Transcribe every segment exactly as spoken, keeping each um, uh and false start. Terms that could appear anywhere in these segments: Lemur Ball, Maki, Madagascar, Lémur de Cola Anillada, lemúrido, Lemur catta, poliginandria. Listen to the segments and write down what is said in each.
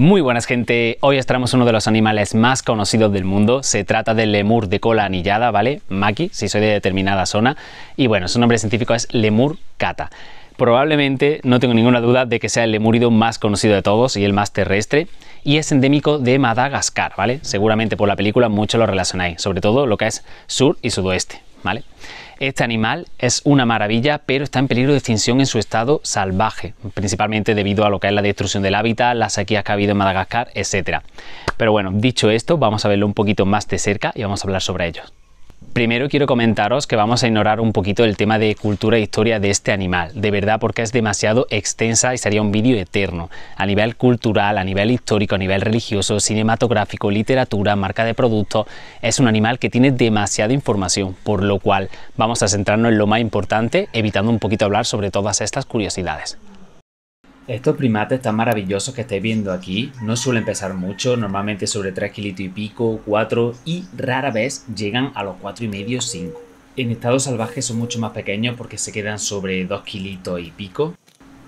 Muy buenas, gente, hoy os traemos uno de los animales más conocidos del mundo. Se trata del lemur de cola anillada, ¿vale? Maki, si soy de determinada zona, y bueno, su nombre científico es Lemur catta. Probablemente, no tengo ninguna duda de que sea el lemúrido más conocido de todos y el más terrestre, y es endémico de Madagascar, ¿vale? Seguramente por la película mucho lo relacionáis, sobre todo lo que es sur y sudoeste, ¿vale? Este animal es una maravilla, pero está en peligro de extinción en su estado salvaje, principalmente debido a lo que es la destrucción del hábitat, las sequías que ha habido en Madagascar, etcétera. Pero bueno, dicho esto, vamos a verlo un poquito más de cerca y vamos a hablar sobre ello. Primero quiero comentaros que vamos a ignorar un poquito el tema de cultura e historia de este animal, de verdad, porque es demasiado extensa y sería un vídeo eterno. A nivel cultural, a nivel histórico, a nivel religioso, cinematográfico, literatura, marca de productos, es un animal que tiene demasiada información, por lo cual vamos a centrarnos en lo más importante, evitando un poquito hablar sobre todas estas curiosidades. Estos primates tan maravillosos que estáis viendo aquí no suelen pesar mucho, normalmente sobre tres kilitos y pico, cuatro, y rara vez llegan a los cuatro y medio, cinco. En estado salvaje son mucho más pequeños porque se quedan sobre dos kilitos y pico.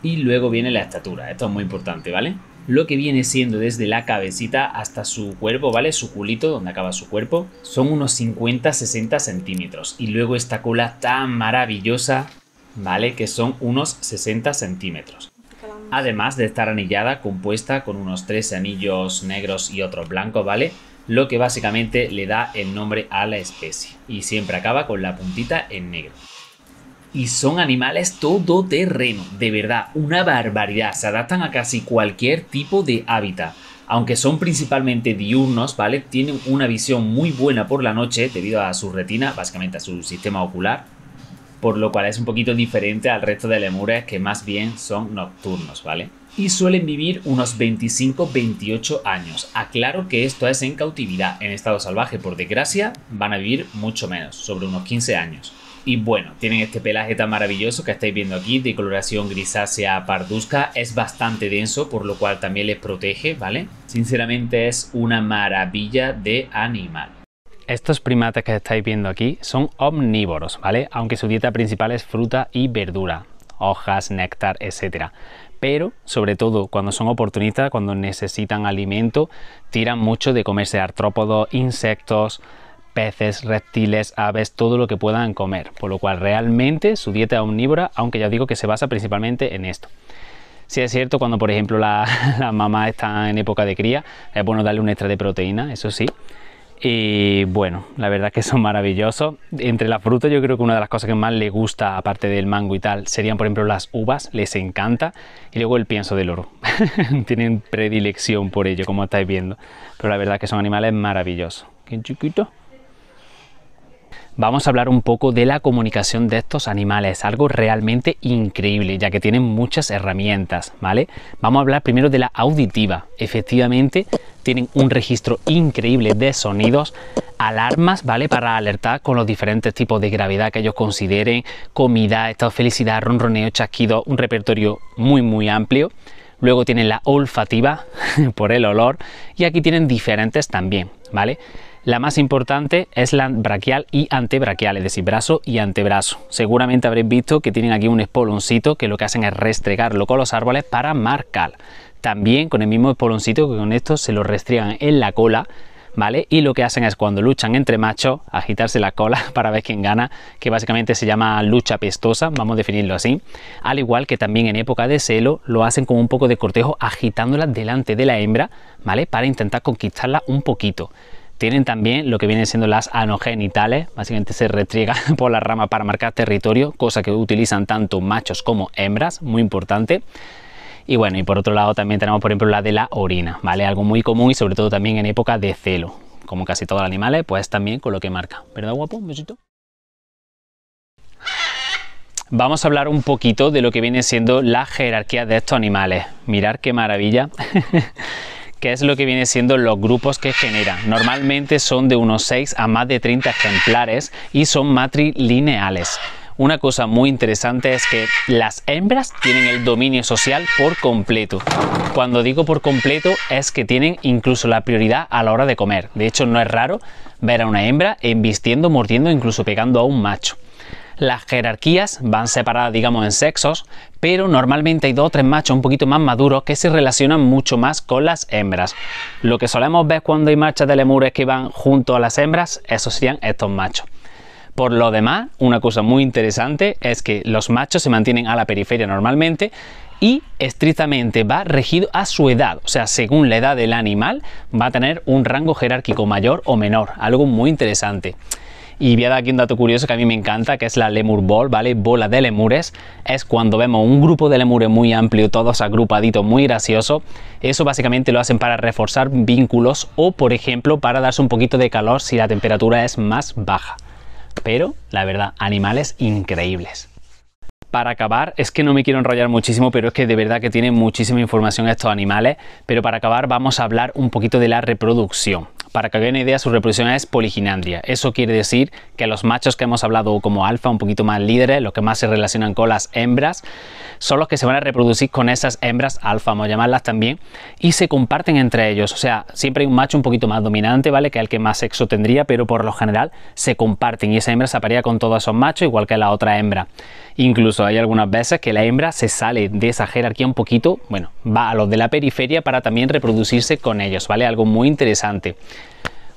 Y luego viene la estatura, esto es muy importante, ¿vale? Lo que viene siendo desde la cabecita hasta su cuerpo, ¿vale? Su culito, donde acaba su cuerpo, son unos cincuenta a sesenta centímetros. Y luego esta cola tan maravillosa, ¿vale? Que son unos sesenta centímetros. Además de estar anillada, compuesta con unos tres anillos negros y otros blancos, ¿vale? Lo que básicamente le da el nombre a la especie. Y siempre acaba con la puntita en negro. Y son animales todoterreno, de verdad, una barbaridad. Se adaptan a casi cualquier tipo de hábitat. Aunque son principalmente diurnos, ¿vale? Tienen una visión muy buena por la noche debido a su retina, básicamente a su sistema ocular, por lo cual es un poquito diferente al resto de lemures que más bien son nocturnos, ¿vale? Y suelen vivir unos veinticinco a veintiocho años. Aclaro que esto es en cautividad, en estado salvaje, por desgracia, van a vivir mucho menos, sobre unos quince años. Y bueno, tienen este pelaje tan maravilloso que estáis viendo aquí, de coloración grisácea parduzca, es bastante denso, por lo cual también les protege, ¿vale? Sinceramente es una maravilla de animal. Estos primates que estáis viendo aquí son omnívoros, ¿vale? Aunque su dieta principal es fruta y verdura, hojas, néctar, etcétera. Pero, sobre todo, cuando son oportunistas, cuando necesitan alimento, tiran mucho de comerse artrópodos, insectos, peces, reptiles, aves, todo lo que puedan comer. Por lo cual, realmente, su dieta es omnívora, aunque ya os digo que se basa principalmente en esto. Sí es cierto, cuando, por ejemplo, las la mamás están en época de cría, es bueno darle un extra de proteína, eso sí. Y bueno, la verdad es que son maravillosos. Entre las frutas yo creo que una de las cosas que más les gusta, aparte del mango y tal, serían por ejemplo las uvas, les encanta. Y luego el pienso del loro, tienen predilección por ello, como estáis viendo. Pero la verdad es que son animales maravillosos. ¡Qué chiquito! Vamos a hablar un poco de la comunicación de estos animales, algo realmente increíble, ya que tienen muchas herramientas, ¿vale? Vamos a hablar primero de la auditiva. Efectivamente, tienen un registro increíble de sonidos, alarmas, ¿vale? Para alertar con los diferentes tipos de gravedad que ellos consideren, comida, estado de felicidad, ronroneo, chasquido, un repertorio muy, muy amplio. Luego tienen la olfativa, por el olor, y aquí tienen diferentes también, ¿vale? La más importante es la braquial y antebraquial, es decir, brazo y antebrazo. Seguramente habréis visto que tienen aquí un espoloncito que lo que hacen es restregarlo con los árboles para marcar. También con el mismo espoloncito que con esto se lo restriegan en la cola, ¿vale? Y lo que hacen es cuando luchan entre machos, agitarse la cola para ver quién gana, que básicamente se llama lucha pestosa, vamos a definirlo así. Al igual que también en época de celo lo hacen con un poco de cortejo agitándola delante de la hembra, ¿vale? Para intentar conquistarla un poquito. Tienen también lo que vienen siendo las anogenitales, básicamente se restriega por la rama para marcar territorio, cosa que utilizan tanto machos como hembras, muy importante. Y bueno, y por otro lado también tenemos por ejemplo la de la orina, ¿vale? Algo muy común y sobre todo también en época de celo, como casi todos los animales, pues también con lo que marca. ¿Verdad, guapo? Un besito. Vamos a hablar un poquito de lo que viene siendo la jerarquía de estos animales. Mirad qué maravilla. Que es lo que viene siendo los grupos que generan. Normalmente son de unos seis a más de treinta ejemplares y son matrilineales. Una cosa muy interesante es que las hembras tienen el dominio social por completo. Cuando digo por completo es que tienen incluso la prioridad a la hora de comer. De hecho, no es raro ver a una hembra embistiendo, mordiendo, incluso pegando a un macho. Las jerarquías van separadas, digamos, en sexos, pero normalmente hay dos o tres machos un poquito más maduros que se relacionan mucho más con las hembras. Lo que solemos ver cuando hay marchas de lemures que van junto a las hembras, esos serían estos machos. Por lo demás, una cosa muy interesante es que los machos se mantienen a la periferia normalmente y estrictamente va regido a su edad, o sea, según la edad del animal va a tener un rango jerárquico mayor o menor, algo muy interesante. Y voy a dar aquí un dato curioso que a mí me encanta, que es la Lemur Ball, ¿vale? Bola de lemures. Es cuando vemos un grupo de lemures muy amplio, todos agrupaditos, muy gracioso. Eso básicamente lo hacen para reforzar vínculos o, por ejemplo, para darse un poquito de calor si la temperatura es más baja. Pero, la verdad, animales increíbles. Para acabar, es que no me quiero enrollar muchísimo, pero es que de verdad que tienen muchísima información estos animales. Pero para acabar vamos a hablar un poquito de la reproducción. Para que hagáis una idea, su reproducción es poliginandria. Eso quiere decir que los machos que hemos hablado como alfa, un poquito más líderes, los que más se relacionan con las hembras, son los que se van a reproducir con esas hembras alfa, vamos a llamarlas también, y se comparten entre ellos. O sea, siempre hay un macho un poquito más dominante, ¿vale? Que es el que más sexo tendría, pero por lo general se comparten y esa hembra se aparea con todos esos machos, igual que la otra hembra. Incluso hay algunas veces que la hembra se sale de esa jerarquía un poquito, bueno, va a los de la periferia para también reproducirse con ellos, ¿vale? Algo muy interesante.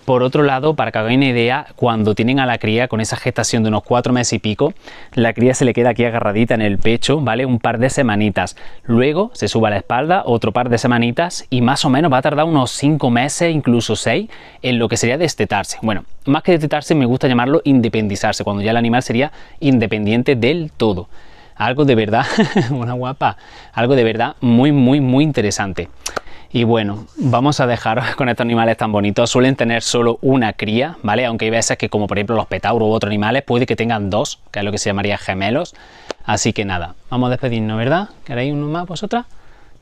Por otro lado, para que hagáis una idea, cuando tienen a la cría con esa gestación de unos cuatro meses y pico, la cría se le queda aquí agarradita en el pecho, ¿vale? Un par de semanitas. Luego se sube a la espalda otro par de semanitas y más o menos va a tardar unos cinco meses, incluso seis, en lo que sería destetarse. Bueno, más que destetarse me gusta llamarlo independizarse, cuando ya el animal sería independiente del todo. Algo de verdad, una guapa, algo de verdad muy, muy, muy interesante. Y bueno, vamos a dejaros con estos animales tan bonitos. Suelen tener solo una cría, ¿vale? Aunque hay veces que, como por ejemplo los petauros u otros animales, puede que tengan dos, que es lo que se llamaría gemelos. Así que nada, vamos a despedirnos, ¿verdad? ¿Queréis uno más vosotras?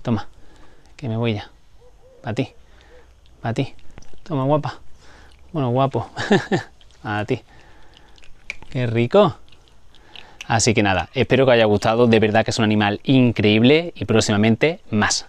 Toma, que me voy ya. Para ti, para ti. Toma, guapa. Bueno, guapo. A ti. Qué rico. Así que nada, espero que os haya gustado. De verdad que es un animal increíble y próximamente más.